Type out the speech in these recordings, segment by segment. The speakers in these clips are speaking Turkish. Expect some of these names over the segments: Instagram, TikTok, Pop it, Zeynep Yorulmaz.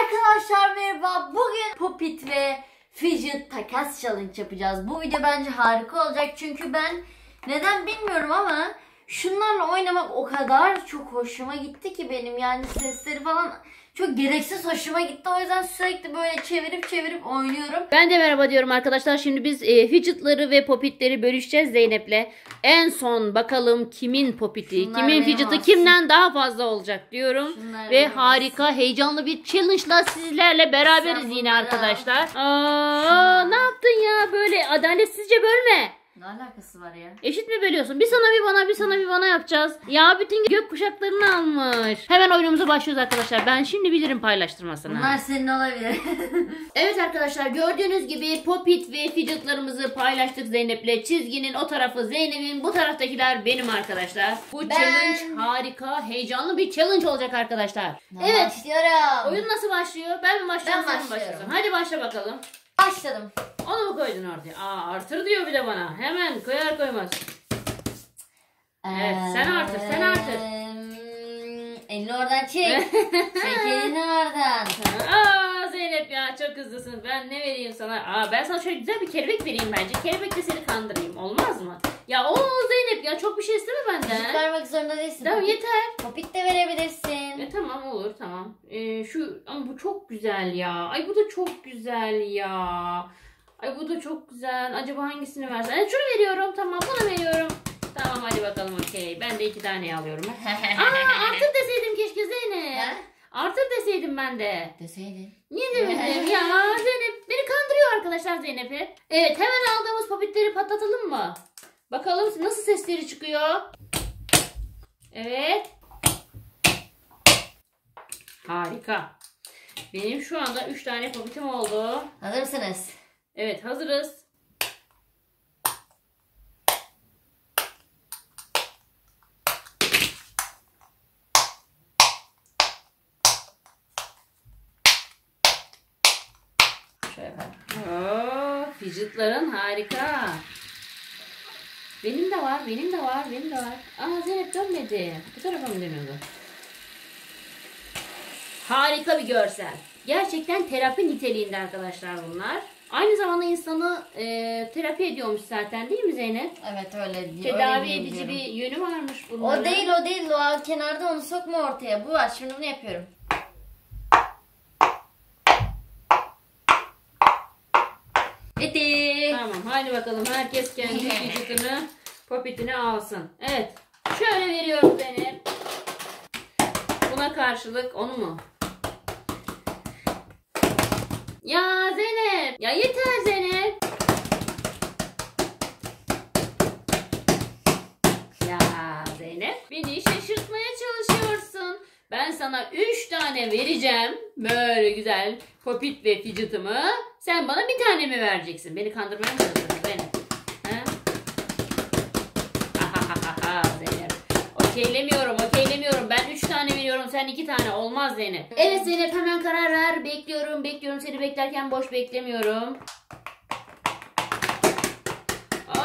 Arkadaşlar merhaba. Bugün Popit ve Fidget takas challenge yapacağız. Bu video bence harika olacak çünkü ben neden bilmiyorum ama şunlarla oynamak o kadar çok hoşuma gitti ki benim, yani sesleri falan çok gereksiz hoşuma gitti. O yüzden sürekli böyle çevirip oynuyorum. Ben de merhaba diyorum arkadaşlar. Şimdi biz fidget'ları ve popitleri bölüşeceğiz Zeynep'le. En son bakalım kimin popiti, şunlar kimin fidget'ı kimden daha fazla olacak diyorum. Şunlar ve harika heyecanlı bir challenge'la sizlerle beraberiz yine arkadaşlar. Aa, ne yaptın ya, böyle adaletsizce bölme. Ne alakası var ya? Eşit mi bölüyorsun? Bir sana bir bana, bir sana bir bana yapacağız. Ya bütün gök kuşaklarını almış. Hemen oyunumuza başlıyoruz arkadaşlar. Ben şimdi bilirim paylaştırmasını. Bunlar senin olabilir. Evet arkadaşlar, gördüğünüz gibi Popit ve Fidget'larımızı paylaştık Zeynep'le. Çizginin o tarafı Zeynep'in, bu taraftakiler benim arkadaşlar. Bu challenge harika, heyecanlı bir challenge olacak arkadaşlar. Evet. Başlıyorum. Oyun nasıl başlıyor? Ben mi başlıyorum? Ben başlıyorum. Hadi başla bakalım. Başladım. Onu mu koydun artık? Aa, artır diyor bir de bana. Hemen koyar koymaz. Evet, sen artır. Elini oradan çek. Çek elini oradan. Aa Zeynep ya, çok hızlısın. Ben ne vereyim sana? Aa, ben sana şöyle güzel bir kelebek vereyim bence. Kelebekle seni kandırayım. Olmaz mı? Ya o Zeynep ya, çok bir şey isteme benden. Hiç vermek zorunda değilsin. Tamam, yeter. Popit de verebilirsin. Ya tamam, olur tamam. Ama bu çok güzel ya. Ay bu da çok güzel ya. Ay bu da çok güzel. Acaba hangisini versen? Şunu veriyorum, tamam bunu veriyorum. Tamam hadi bakalım, okey. Ben de 2 tane alıyorum. Aa, artır deseydim keşke Zeynep. Ha? Artır deseydim ben de. Deseydin. Niye demedim ya? Zeynep beni kandırıyor arkadaşlar, Zeynep'i. Evet, hemen aldığımız popitleri patlatalım mı? Bakalım nasıl sesleri çıkıyor. Evet. Harika. Benim şu anda 3 tane popitim oldu. Hazır mısınız? Evet, hazırız. Şöyle yapalım. Oo, fidget'ların harika. Benim de var. Aa Zeynep dönmedi. Bu tarafa mı dönüyordu? Harika bir görsel. Gerçekten terapi niteliğinde arkadaşlar bunlar. Aynı zamanda insanı terapi ediyormuş zaten, değil mi Zeynep? Evet öyle diyor. Tedavi edici bir yönü varmış bunların. O değil. O kenarda, onu sokma ortaya. Bu var. Şimdi bunu yapıyorum. Eti. Tamam hadi bakalım, herkes kendi fidget'ını, popitini alsın. Evet. Şöyle veriyorum Zeynep. Buna karşılık onu mu? Ya Zeynep! Ya yeter Zeynep! Ya Zeynep, beni şaşırtmaya çalışıyorsun. Ben sana 3 tane vereceğim. Böyle güzel popit ve fidget'ımı. Sen bana 1 tane mi vereceksin? Beni kandırmaya mı çalışıyorsun Zeynep? Ha? Zeynep. Okeylemiyorum. Ben 3 tane veriyorum. Sen 2 tane. Olmaz Zeynep. Evet Zeynep, hemen karar ver. Bekliyorum. Seni beklerken boş beklemiyorum. Oo,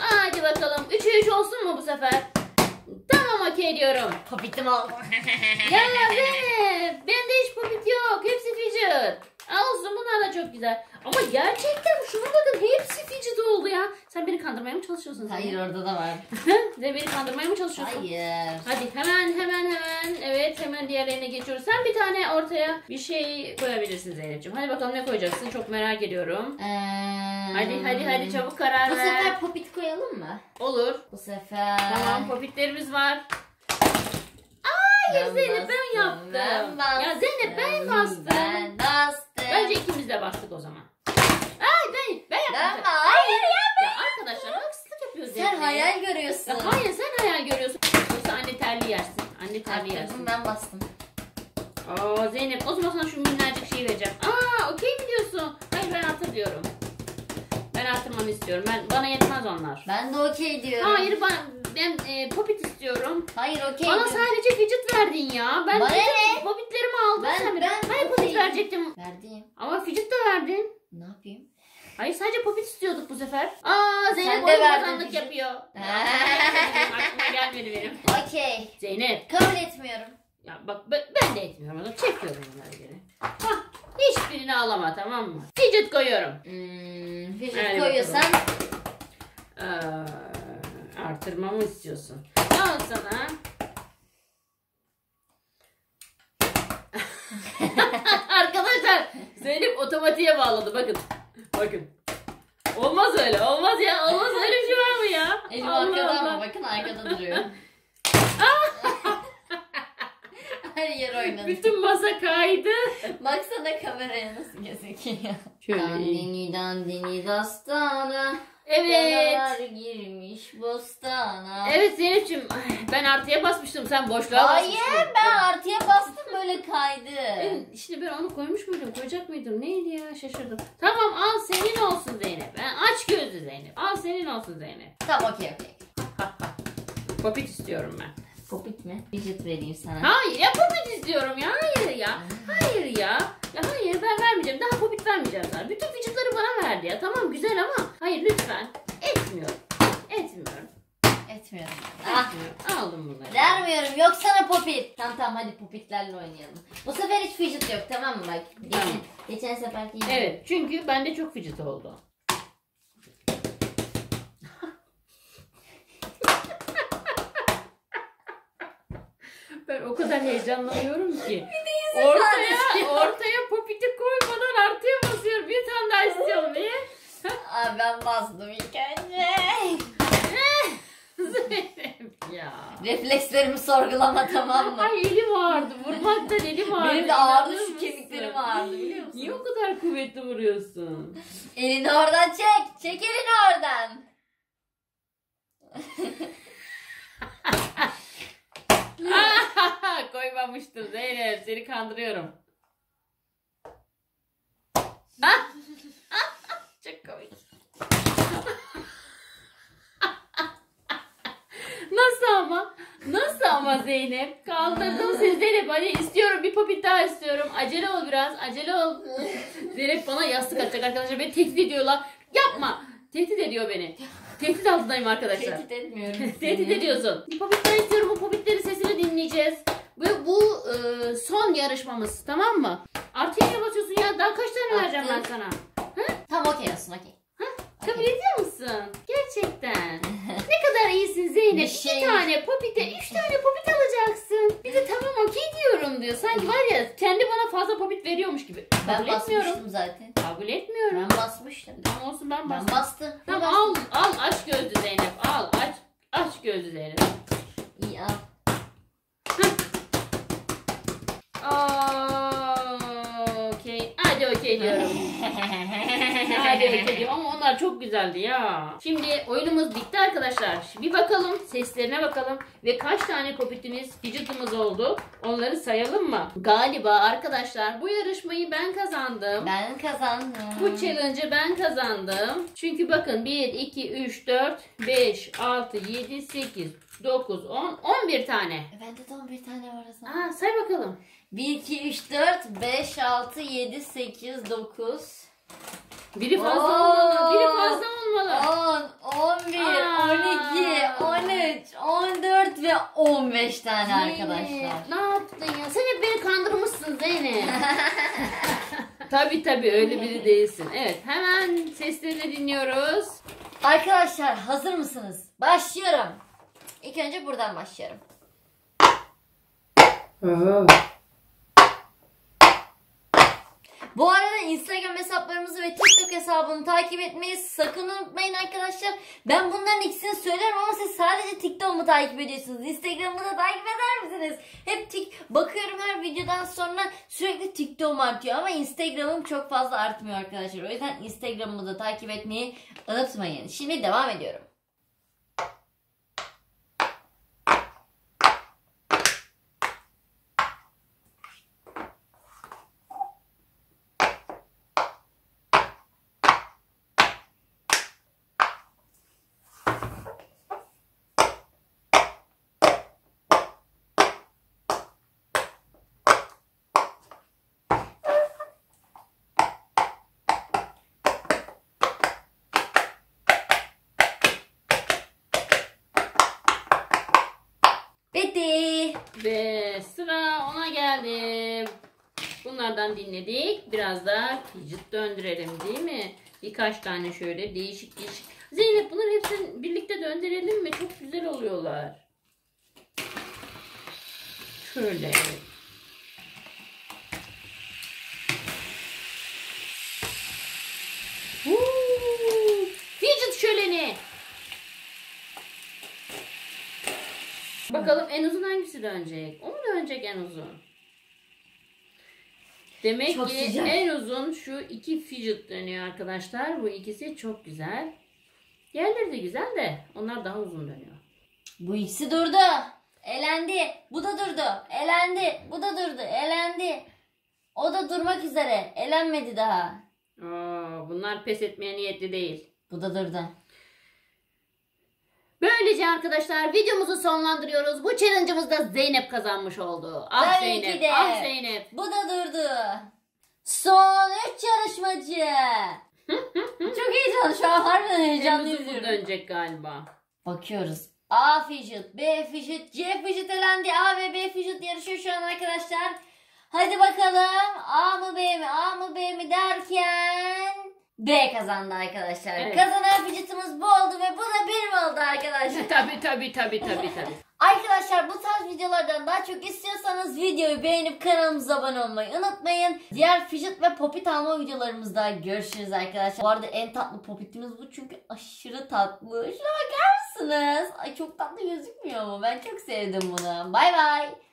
hadi bakalım. 3'e 3 olsun mu bu sefer? Tamam, okey diyorum. Popitim oldu. Ya Zeynep. Bende hiç popit yok. Hepsi fidget. Olsun, bunlar da çok güzel. Ama gerçekten şuna bakın, hepsi fidget oldu ya. Sen beni kandırmaya mı çalışıyorsun? Hayır, orada da var. Sen beni kandırmaya mı çalışıyorsun? Hayır. Hadi hemen. Evet, hemen diğerlerine geçiyoruz. Sen 1 tane ortaya bir şey koyabilirsin Zeynep'ciğim. Hadi bakalım ne koyacaksın? Çok merak ediyorum. Hadi çabuk karar ver. Bu sefer popit koyalım mı? Olur. Bu sefer. Tamam, popitlerimiz var. Hayır Zeynep, ben yaptım. Ya Zeynep, ben bastım. Bence ikimiz de bastık o zaman. Ay ben yaptım. Hayır ya arkadaşlar, haksızlık yapıyoruz. Sen yani hayal görüyorsun. Ya, hayır, sen hayal görüyorsun. Yoksa anne terli yersin. Ben bastım. Aa Zeynep, o zaman sana şu minnacık şeyi vereceğim. Aa okey mi diyorsun? Hayır, ben artır diyorum. Ben artırmamı istiyorum. Bana yetmez onlar. Ben de okey diyorum. Hayır, ben popit istiyorum. Hayır, okey. Bana sadece fidget verdin ya. Ben popitlerimi aldım. Ben popit verecektim. Verdim. Ama fidget de verdin. Ne yapayım? Hayır, sadece popit istiyorduk bu sefer. Aa Zeynep oyunbazanlık yapıyor. Aklıma gelmedi benim. Okey. Zeynep. Kabul etmiyorum. Ya bak, ben de etmiyorum. Çekiyorum onları geri. Hah, hiçbirini alama, tamam mı? Fidget koyuyorum. Fidget koyuyorsan artırmamı istiyorsun. Al sana. Arkadaşlar Zeynep otomatiğe bağladı, bakın. Bakın. Olmaz öyle, olmaz ya, olmaz öyle bir şey var mı ya? Elim arkada ama bakın arkada duruyor. Her yer oynadı. Bütün masa kaydı. Baksana kameraya nasıl gözüküyor. Dandini dandini dastana. Evet. Dalar girmiş bostana. Evet Zeynep'ciğim, ben artıya basmıştım, sen boşluğa basmıştın. Hayır, ben artıya bastım, böyle kaydı. Evet, işte ben onu koymuş muydum, koyacak mıydım, neydi ya, şaşırdım. Tamam, al senin olsun Zeynep. Yani aç gözlü Zeynep, al senin olsun Zeynep. Tamam, okey okey. Popit istiyorum ben. Popit mi? Fidget vereyim sana. Hayır ya, popit istiyorum ya, hayır ya. Hayır ya. Ya hayır, ben vermeyeceğim. Daha popit vermeyeceğim sana. Bütün fidgetları bana verdi ya. Tamam güzel ama hayır lütfen. Etmiyorum. Etmiyorum. Etmiyorum. Ah. Aldım bunları. Vermiyorum. Yok sana popit. Tamam hadi popitlerle oynayalım. Bu sefer hiç fidget yok, tamam mı bak? Tamam. Geçen seferki gibi. Evet çünkü bende çok fidget oldu. Ben o kadar heyecanlanıyorum ki. Ortaya popiti koymadan artıya basıyorum. Bir tane daha istiyorum diye. Aa, ben bastım ilk önce. Ya. Reflekslerimi sorgulama, tamam mı? Ay elim ağrıdı. Vurmaktan elim ağrıdı. Benim de ağrıdı, şu kemiklerim ağrıdı biliyor musun? Niye o kadar kuvvetli vuruyorsun? Elini oradan çek. Çek elini oradan. Koymamıştım Zeynep, seni kandırıyorum. Çok komik. Nasıl ama? Nasıl ama Zeynep? Kandırdım seni Zeynep, hani istiyorum, bir popit daha istiyorum. Acele ol biraz, acele ol. Zeynep bana yastık atacak arkadaşlar, beni tehdit ediyorlar. Yapma, tehdit ediyor beni. Tehdit altındayım arkadaşlar. Tehdit etmiyorum. Tehdit ediyorsun. Bir popit daha istiyorum, bu popitlerin sesini dinleyeceğiz. Bu son yarışmamız, tamam mı? Artıya niye basıyorsun ya? Daha kaç tane vereceğim ben sana? Ha? Tam okey olsun, okey. Kabul ediyor musun? Gerçekten. Ne kadar iyisin Zeynep. İki tane popite, 3 tane popit alacaksın. Bir de tamam okey diyorum diyor. Sanki var ya, kendi bana fazla popit veriyormuş gibi. Ben basmıştım zaten. Kabul etmiyorum. Ben basmıştım. Tamam olsun, ben bastım. Ben bastım. Tamam al aç gözlü Zeynep. Al aç gözlü Zeynep. İyi al. Okey. Hadi okey diyorum. Hadi okey diyorum ama onlar çok güzeldi ya. Şimdi oyunumuz bitti arkadaşlar. Bir bakalım, seslerine bakalım ve kaç tane popitimiz, fidget'ımız oldu. Onları sayalım mı? Galiba arkadaşlar bu yarışmayı ben kazandım. Ben kazandım. Bu challenge'ı ben kazandım. Çünkü bakın 1, 2, 3, 4, 5, 6, 7, 8, 9, 10, 11 tane. Bende de 11 tane var o zaman. Say bakalım. 1, 2, 3, 4, 5, 6, 7, 8, 9. Biri fazla olmalı. Biri fazla olmalı. 10, 11, 12, 13, 14 ve 15 tane Zeynep, arkadaşlar. Ne yaptın ya? Sen hep beni kandırmışsın Zeynep. Tabii öyle biri değilsin. Evet, hemen seslerini dinliyoruz. Arkadaşlar hazır mısınız? Başlıyorum. İlk önce buradan başlıyorum. Bu arada Instagram hesaplarımızı ve TikTok hesabını takip etmeyi sakın unutmayın arkadaşlar. Ben bunların ikisini söylerim ama siz sadece TikTok'umu takip ediyorsunuz. Instagram'ı da takip eder misiniz? Hep bakıyorum, her videodan sonra sürekli TikTok'um artıyor ama Instagram'ım çok fazla artmıyor arkadaşlar. O yüzden Instagram'ımı da takip etmeyi unutmayın. Şimdi devam ediyorum. Ve sıra ona geldi. bunlardan dinledik. Biraz daha fidget döndürelim değil mi? Birkaç tane şöyle değişik değişik. Zeynep bunların hepsini birlikte döndürelim mi? Çok güzel oluyorlar. Şöyle. Fidget şöleni. Bakalım en uzun hangisi dönecek? O mu dönecek en uzun? Demek çok ki güzel. En uzun şu iki fidget dönüyor arkadaşlar. Bu ikisi çok güzel. Diğerleri de güzel de onlar daha uzun dönüyor. Bu ikisi durdu. Elendi. Bu da durdu. Elendi. Bu da durdu. Elendi. O da durmak üzere. Elenmedi daha. Aa, bunlar pes etmeye niyetli değil. Bu da durdu. Böylece arkadaşlar videomuzu sonlandırıyoruz. Bu challenge'ımızda Zeynep kazanmış oldu. Ah tabii Zeynep, ah Zeynep. Bu da durdu. Son 3 yarışmacı. Çok heyecanlı şu an, harbiden heyecanlıyım. Bu dönecek galiba. Bakıyoruz. A fidget, B fidget, C fidget elendi. A ve B fidget yarışıyor şu an arkadaşlar. Hadi bakalım A mı B mi, A mı B mi derken... B kazandı arkadaşlar. Evet. Kazanan fidget'ımız bu oldu ve bu da bir oldu arkadaşlar. Tabii. Arkadaşlar bu tarz videolardan daha çok istiyorsanız videoyu beğenip kanalımıza abone olmayı unutmayın. Diğer fidget ve popit alma videolarımızda görüşürüz arkadaşlar. Bu arada en tatlı popitimiz bu çünkü aşırı tatlı. Şuna bakar mısınız? Ay çok tatlı gözükmüyor mu? Ben çok sevdim bunu. Bay bay.